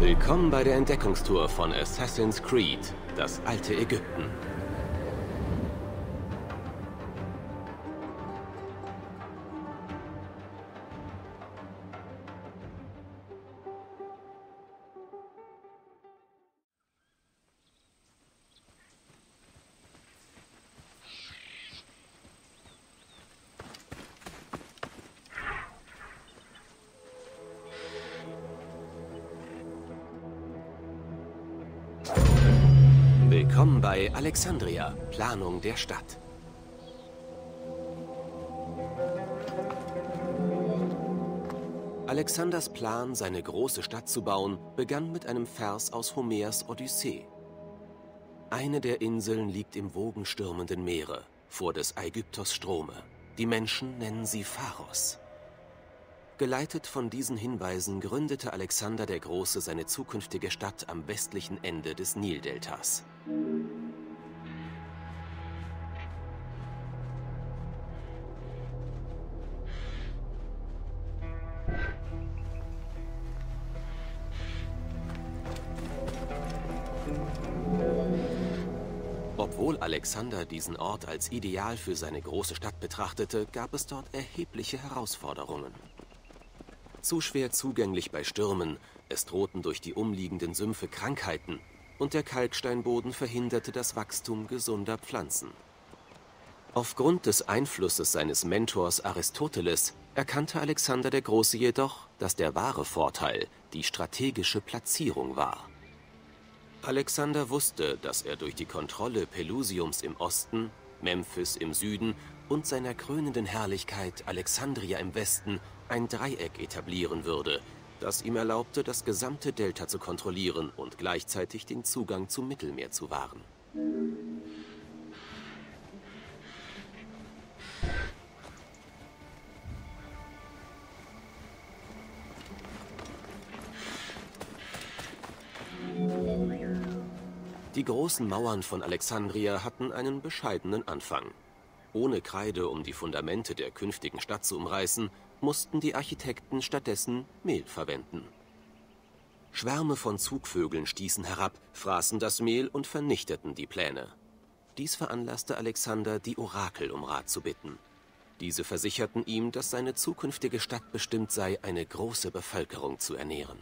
Willkommen bei der Entdeckungstour von Assassin's Creed, das alte Ägypten. Willkommen bei Alexandria, Planung der Stadt. Alexanders Plan, seine große Stadt zu bauen, begann mit einem Vers aus Homers Odyssee. Eine der Inseln liegt im wogenstürmenden Meere, vor des Aigyptos Strome. Die Menschen nennen sie Pharos. Geleitet von diesen Hinweisen gründete Alexander der Große seine zukünftige Stadt am westlichen Ende des Nildeltas. Obwohl Alexander diesen Ort als ideal für seine große Stadt betrachtete, gab es dort erhebliche Herausforderungen. Zu schwer zugänglich bei Stürmen, es drohten durch die umliegenden Sümpfe Krankheiten und der Kalksteinboden verhinderte das Wachstum gesunder Pflanzen. Aufgrund des Einflusses seines Mentors Aristoteles erkannte Alexander der Große jedoch, dass der wahre Vorteil die strategische Platzierung war. Alexander wusste, dass er durch die Kontrolle Pelusiums im Osten, Memphis im Süden und seiner krönenden Herrlichkeit Alexandria im Westen ein Dreieck etablieren würde, das ihm erlaubte, das gesamte Delta zu kontrollieren und gleichzeitig den Zugang zum Mittelmeer zu wahren. Die großen Mauern von Alexandria hatten einen bescheidenen Anfang. Ohne Kreide, um die Fundamente der künftigen Stadt zu umreißen, mussten die Architekten stattdessen Mehl verwenden. Schwärme von Zugvögeln stießen herab, fraßen das Mehl und vernichteten die Pläne. Dies veranlasste Alexander, die Orakel um Rat zu bitten. Diese versicherten ihm, dass seine zukünftige Stadt bestimmt sei, eine große Bevölkerung zu ernähren.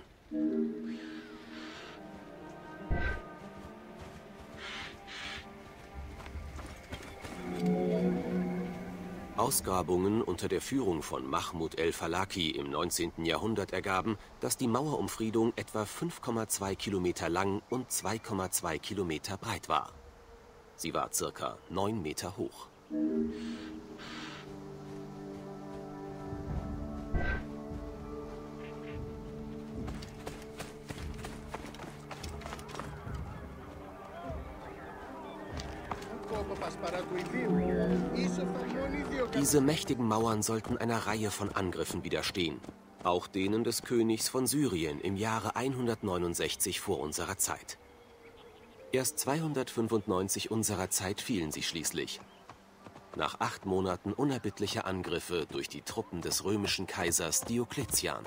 Ausgrabungen unter der Führung von Mahmoud el-Falaki im 19. Jahrhundert ergaben, dass die Mauerumfriedung etwa 5,2 Kilometer lang und 2,2 Kilometer breit war. Sie war circa 9 Meter hoch. Diese mächtigen Mauern sollten einer Reihe von Angriffen widerstehen, auch denen des Königs von Syrien im Jahre 169 vor unserer Zeit. Erst 295 unserer Zeit fielen sie schließlich. Nach 8 Monaten unerbittlicher Angriffe durch die Truppen des römischen Kaisers Diokletian.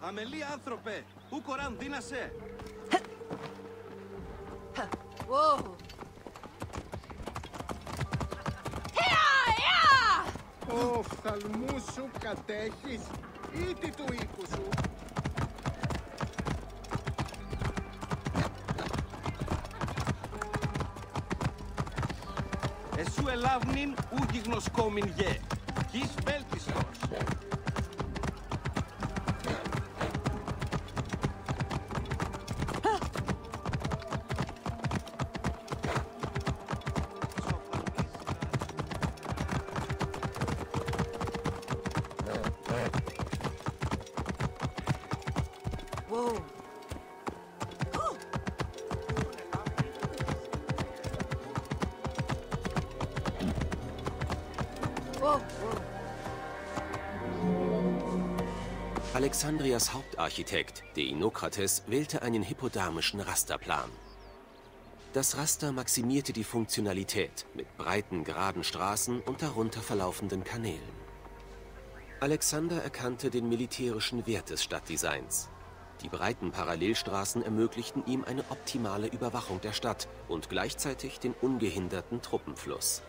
Αμελή άνθρωπε, ου κοράν δίνασε. Ο φθαλμού σου κατέχεις ή τι του οίκου σου. σου ελάβνην ούτι γνωσκόμην γε. Κις βέλτιστος. Alexandrias Hauptarchitekt, Deinokrates, wählte einen hippodamischen Rasterplan. Das Raster maximierte die Funktionalität mit breiten, geraden Straßen und darunter verlaufenden Kanälen. Alexander erkannte den militärischen Wert des Stadtdesigns. Die breiten Parallelstraßen ermöglichten ihm eine optimale Überwachung der Stadt und gleichzeitig den ungehinderten Truppenfluss.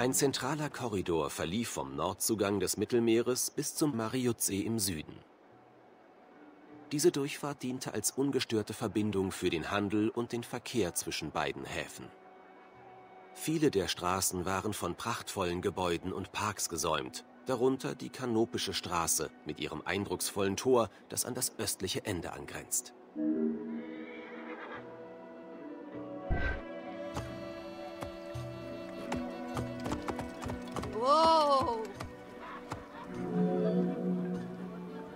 Ein zentraler Korridor verlief vom Nordzugang des Mittelmeeres bis zum Mariutsee im Süden. Diese Durchfahrt diente als ungestörte Verbindung für den Handel und den Verkehr zwischen beiden Häfen. Viele der Straßen waren von prachtvollen Gebäuden und Parks gesäumt, darunter die Kanopische Straße mit ihrem eindrucksvollen Tor, das an das östliche Ende angrenzt. Wow.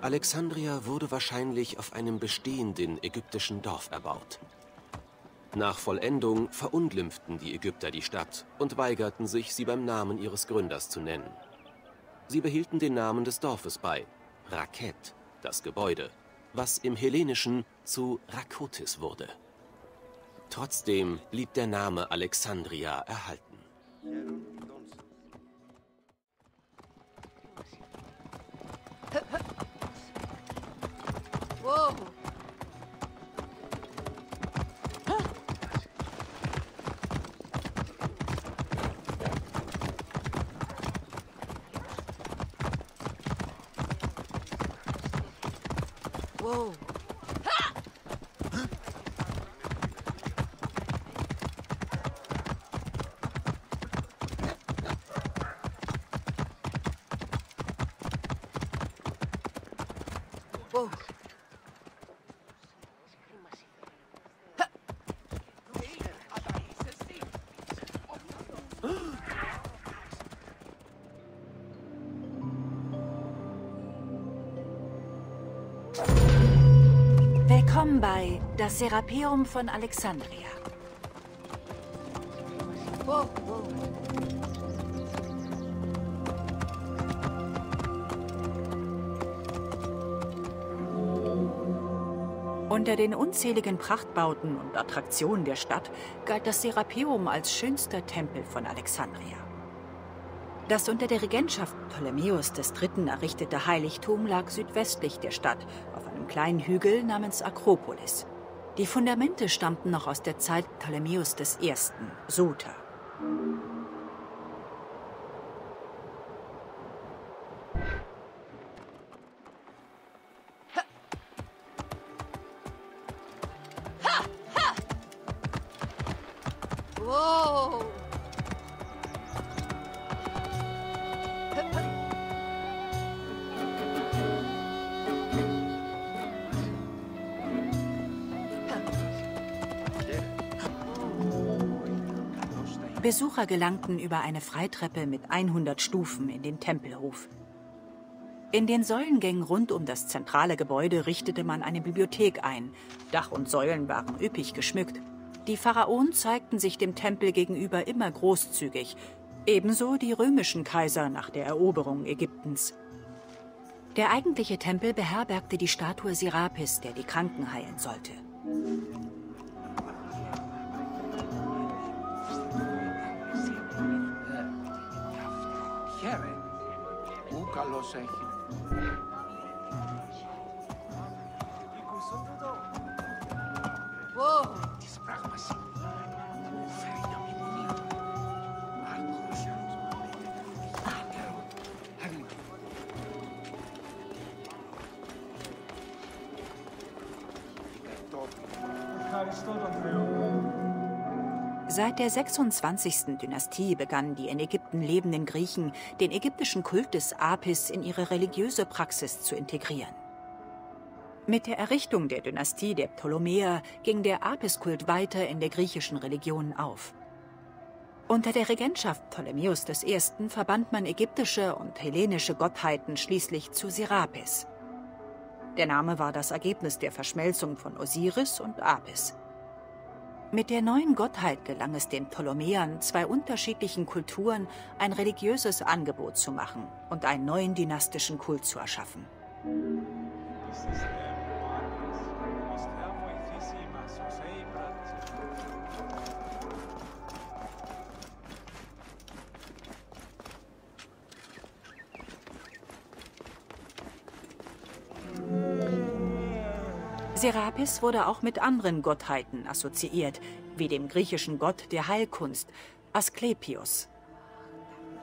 Alexandria wurde wahrscheinlich auf einem bestehenden ägyptischen Dorf erbaut. Nach Vollendung verunglimpften die Ägypter die Stadt und weigerten sich, sie beim Namen ihres Gründers zu nennen. Sie behielten den Namen des Dorfes bei, Raket, das Gebäude, was im Hellenischen zu Rakotis wurde. Trotzdem blieb der Name Alexandria erhalten. Whoa! Whoa! Willkommen bei das Serapeum von Alexandria. Whoa, whoa. Unter den unzähligen Prachtbauten und Attraktionen der Stadt galt das Serapeum als schönster Tempel von Alexandria. Das unter der Regentschaft Ptolemäus III. Errichtete Heiligtum lag südwestlich der Stadt, auf einem kleinen Hügel namens Akropolis. Die Fundamente stammten noch aus der Zeit Ptolemäus I. Soter. Besucher gelangten über eine Freitreppe mit 100 Stufen in den Tempelhof. In den Säulengängen rund um das zentrale Gebäude richtete man eine Bibliothek ein. Dach und Säulen waren üppig geschmückt. Die Pharaonen zeigten sich dem Tempel gegenüber immer großzügig, ebenso die römischen Kaiser nach der Eroberung Ägyptens. Der eigentliche Tempel beherbergte die Statue Serapis, der die Kranken heilen sollte. Wow. Seit der 26. Dynastie begannen die in Ägypten lebenden Griechen, den ägyptischen Kult des Apis in ihre religiöse Praxis zu integrieren. Mit der Errichtung der Dynastie der Ptolemäer ging der Apis-Kult weiter in der griechischen Religion auf. Unter der Regentschaft Ptolemäus I. verband man ägyptische und hellenische Gottheiten schließlich zu Serapis. Der Name war das Ergebnis der Verschmelzung von Osiris und Apis. Mit der neuen Gottheit gelang es den Ptolemäern, zwei unterschiedlichen Kulturen ein religiöses Angebot zu machen und einen neuen dynastischen Kult zu erschaffen. Serapis wurde auch mit anderen Gottheiten assoziiert, wie dem griechischen Gott der Heilkunst, Asklepios.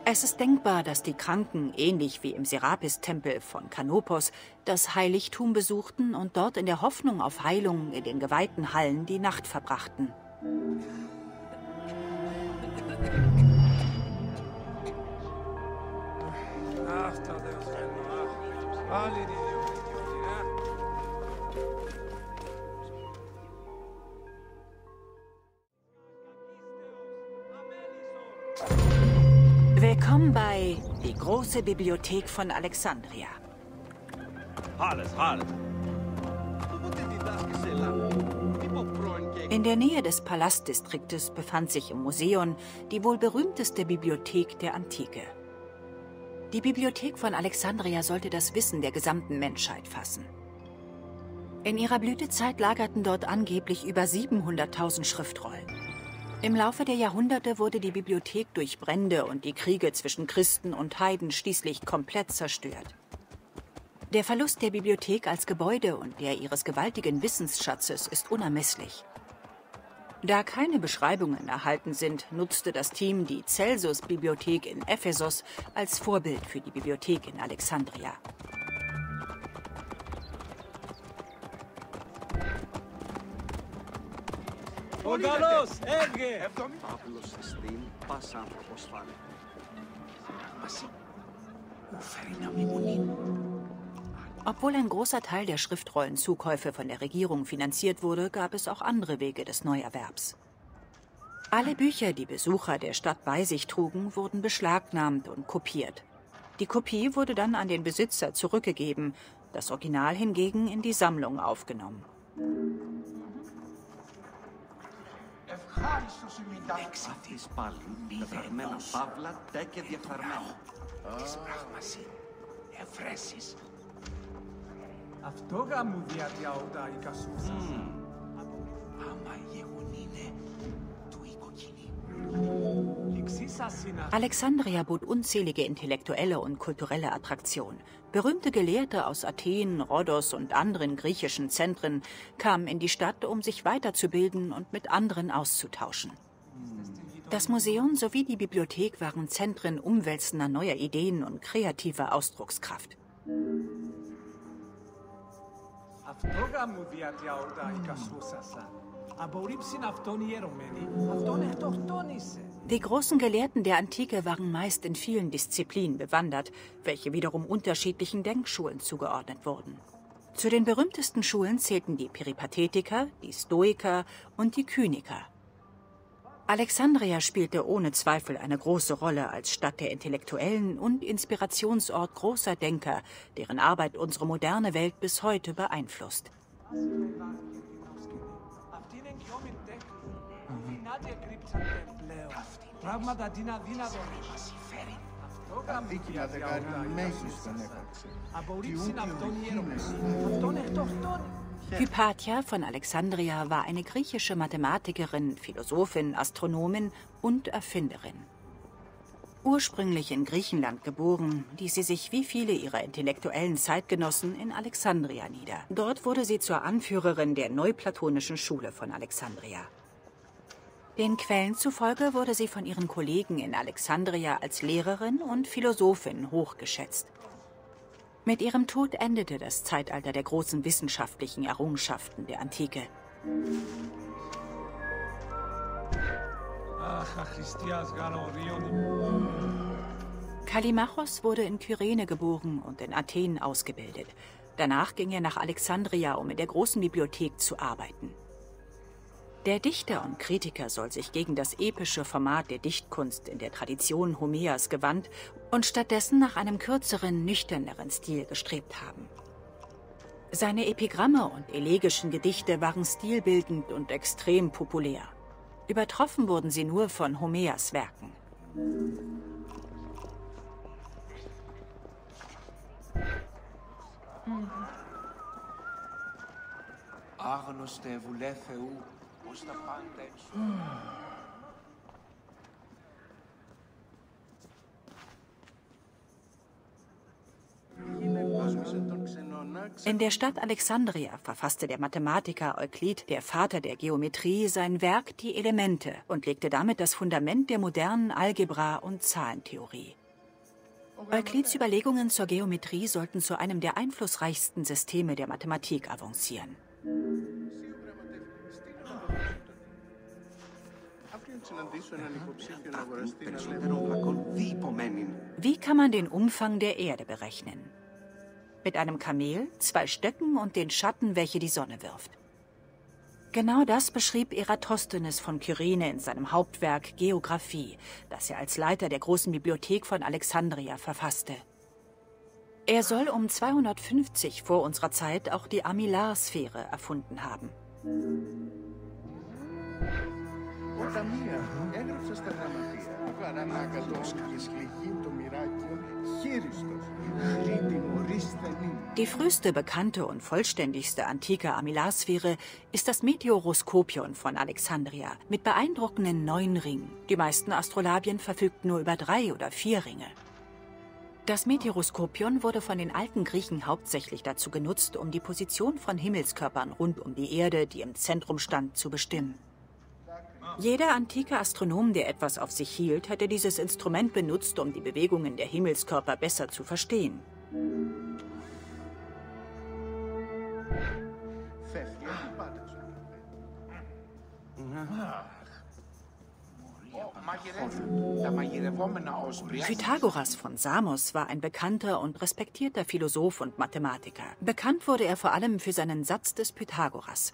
Es ist denkbar, dass die Kranken, ähnlich wie im Serapis-Tempel von Kanopos, das Heiligtum besuchten und dort in der Hoffnung auf Heilung in den geweihten Hallen die Nacht verbrachten. Willkommen bei die große Bibliothek von Alexandria. In der Nähe des Palastdistriktes befand sich im Museion die wohl berühmteste Bibliothek der Antike. Die Bibliothek von Alexandria sollte das Wissen der gesamten Menschheit fassen. In ihrer Blütezeit lagerten dort angeblich über 700.000 Schriftrollen. Im Laufe der Jahrhunderte wurde die Bibliothek durch Brände und die Kriege zwischen Christen und Heiden schließlich komplett zerstört. Der Verlust der Bibliothek als Gebäude und der ihres gewaltigen Wissensschatzes ist unermesslich. Da keine Beschreibungen erhalten sind, nutzte das Team die Celsus-Bibliothek in Ephesus als Vorbild für die Bibliothek in Alexandria. Obwohl ein großer Teil der Schriftrollenzukäufe von der Regierung finanziert wurde, gab es auch andere Wege des Neuerwerbs. Alle Bücher, die Besucher der Stadt bei sich trugen, wurden beschlagnahmt und kopiert. Die Kopie wurde dann an den Besitzer zurückgegeben, das Original hingegen in die Sammlung aufgenommen. Alexandria bot unzählige intellektuelle und kulturelle Attraktionen. Berühmte Gelehrte aus Athen, Rhodos und anderen griechischen Zentren kamen in die Stadt, um sich weiterzubilden und mit anderen auszutauschen. Das Museum sowie die Bibliothek waren Zentren umwälzender neuer Ideen und kreativer Ausdruckskraft. Die großen Gelehrten der Antike waren meist in vielen Disziplinen bewandert, welche wiederum unterschiedlichen Denkschulen zugeordnet wurden. Zu den berühmtesten Schulen zählten die Peripatetiker, die Stoiker und die Kyniker. Alexandria spielte ohne Zweifel eine große Rolle als Stadt der Intellektuellen und Inspirationsort großer Denker, deren Arbeit unsere moderne Welt bis heute beeinflusst. Hypatia von Alexandria war eine griechische Mathematikerin, Philosophin, Astronomin und Erfinderin. Ursprünglich in Griechenland geboren, ließ sie sich wie viele ihrer intellektuellen Zeitgenossen in Alexandria nieder. Dort wurde sie zur Anführerin der neuplatonischen Schule von Alexandria. Den Quellen zufolge wurde sie von ihren Kollegen in Alexandria als Lehrerin und Philosophin hochgeschätzt. Mit ihrem Tod endete das Zeitalter der großen wissenschaftlichen Errungenschaften der Antike. Kallimachos wurde in Kyrene geboren und in Athen ausgebildet. Danach ging er nach Alexandria, um in der großen Bibliothek zu arbeiten. Der Dichter und Kritiker soll sich gegen das epische Format der Dichtkunst in der Tradition Homers gewandt und stattdessen nach einem kürzeren, nüchterneren Stil gestrebt haben. Seine Epigramme und elegischen Gedichte waren stilbildend und extrem populär. Übertroffen wurden sie nur von Homers Werken. In der Stadt Alexandria verfasste der Mathematiker Euklid, der Vater der Geometrie, sein Werk Die Elemente und legte damit das Fundament der modernen Algebra- und Zahlentheorie. Euklids Überlegungen zur Geometrie sollten zu einem der einflussreichsten Systeme der Mathematik avancieren. Wie kann man den Umfang der Erde berechnen? Mit einem Kamel, zwei Stöcken und den Schatten, welche die Sonne wirft. Genau das beschrieb Eratosthenes von Kyrene in seinem Hauptwerk Geographie, das er als Leiter der großen Bibliothek von Alexandria verfasste. Er soll um 250 vor unserer Zeit auch die Armillarsphäre erfunden haben. Die früheste bekannte und vollständigste antike Armillarsphäre ist das Meteoroskopion von Alexandria mit beeindruckenden 9 Ringen. Die meisten Astrolabien verfügten nur über 3 oder 4 Ringe. Das Meteoroskopion wurde von den alten Griechen hauptsächlich dazu genutzt, um die Position von Himmelskörpern rund um die Erde, die im Zentrum stand, zu bestimmen. Jeder antike Astronom, der etwas auf sich hielt, hätte dieses Instrument benutzt, um die Bewegungen der Himmelskörper besser zu verstehen. Pythagoras von Samos war ein bekannter und respektierter Philosoph und Mathematiker. Bekannt wurde er vor allem für seinen Satz des Pythagoras.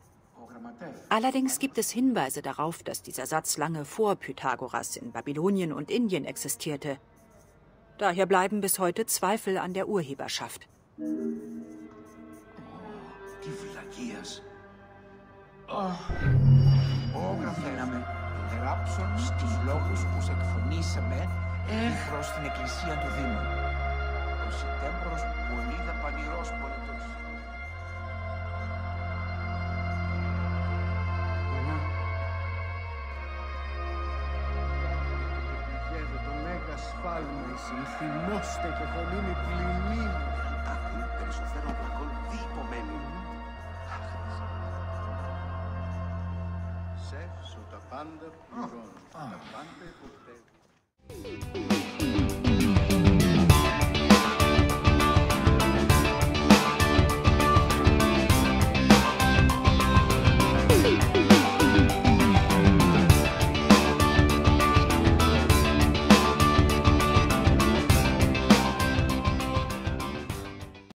Allerdings gibt es Hinweise darauf, dass dieser Satz lange vor Pythagoras in Babylonien und Indien existierte. Daher bleiben bis heute Zweifel an der Urheberschaft.